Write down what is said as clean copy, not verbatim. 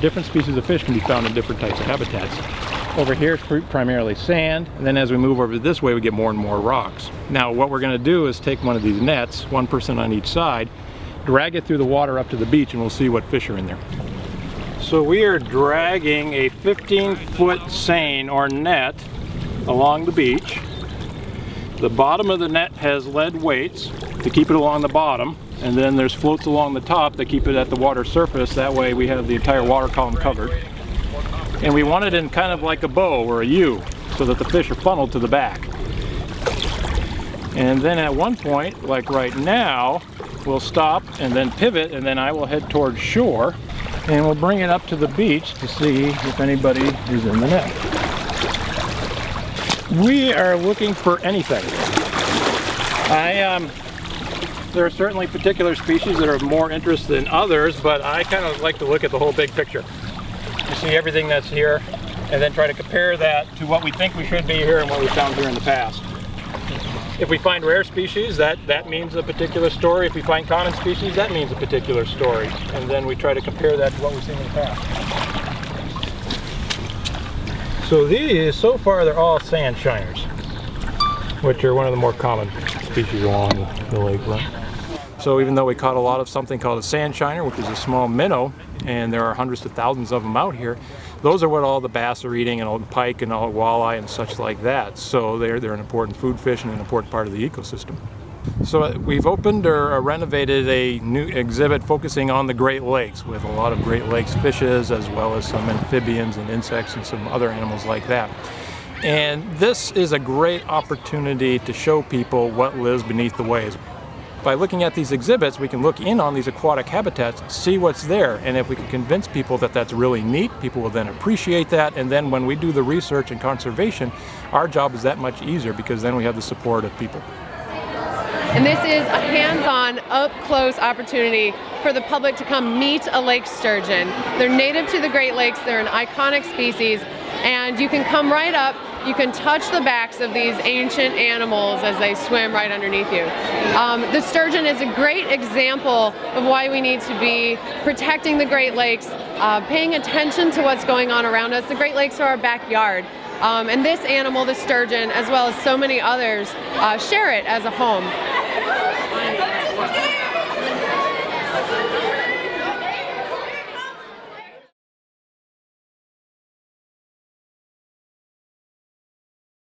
different species of fish can be found in different types of habitats. Over here it's primarily sand, and then as we move over this way we get more and more rocks. Now what we're going to do is take one of these nets, one person on each side, drag it through the water up to the beach, and we'll see what fish are in there. So we are dragging a 15-foot seine or net along the beach. The bottom of the net has lead weights to keep it along the bottom, and then there's floats along the top that keep it at the water surface. That way we have the entire water column covered. And we want it in kind of like a bow or a U so that the fish are funneled to the back. And then at one point, like right now, we'll stop and then pivot, and then I will head towards shore and we'll bring it up to the beach to see if anybody is in the net. We are looking for anything. There are certainly particular species that are of more interest than others, but I kind of like to look at the whole big picture. You see everything that's here, and then try to compare that to what we think we should be here and what we found here in the past. If we find rare species, that means a particular story. If we find common species, that means a particular story. And then we try to compare that to what we've seen in the past. So these, so far, they're all sand shiners, which are one of the more common species along the lake. So even though we caught a lot of something called a sand shiner, which is a small minnow, and there are hundreds of thousands of them out here, those are what all the bass are eating, and all the pike and all the walleye and such like that. So they're an important food fish and an important part of the ecosystem. So we've opened or renovated a new exhibit focusing on the Great Lakes, with a lot of Great Lakes fishes as well as some amphibians and insects and some other animals like that. And this is a great opportunity to show people what lives beneath the waves. By looking at these exhibits, we can look in on these aquatic habitats, see what's there, and if we can convince people that that's really neat, people will then appreciate that, and then when we do the research and conservation, our job is that much easier because then we have the support of people. And this is a hands-on, up-close opportunity for the public to come meet a lake sturgeon. They're native to the Great Lakes, they're an iconic species, and you can come right up, you can touch the backs of these ancient animals as they swim right underneath you. The sturgeon is a great example of why we need to be protecting the Great Lakes, paying attention to what's going on around us. The Great Lakes are our backyard, and this animal, the sturgeon, as well as so many others, share it as a home.